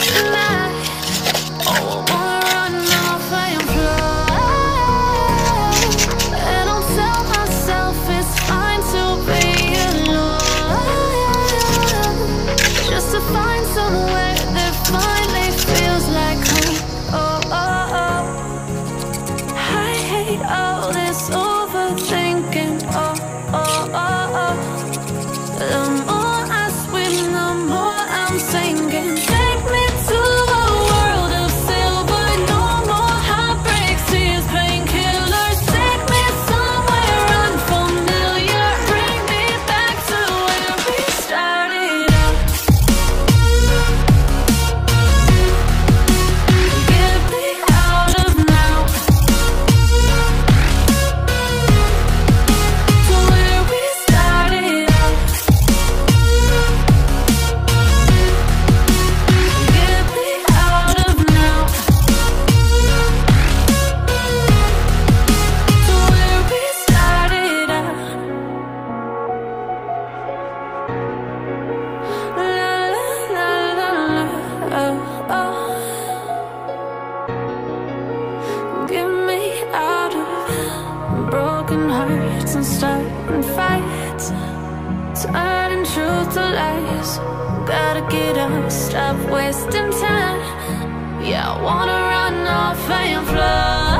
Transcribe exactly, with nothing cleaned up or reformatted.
tonight. Oh, I wanna run off and fly, and I'll tell myself it's fine to be alone, just to find somewhere that finally feels like home. Oh, oh, oh, I hate all this overthinking. Oh, oh, oh, oh, the more I swim, the more I'm sinking. Take me to a world of silver, no more heartbreaks, tears, painkillers. Take me somewhere unfamiliar, bring me back to where we started out. Get me out of now, to where we started out. Get me out of now, to where we started out. La la la la la, oh, oh. Get me out of broken hearts and starting fights, turning truth to lies. Gotta get up, stop wasting time. Yeah, I wanna run off and fly.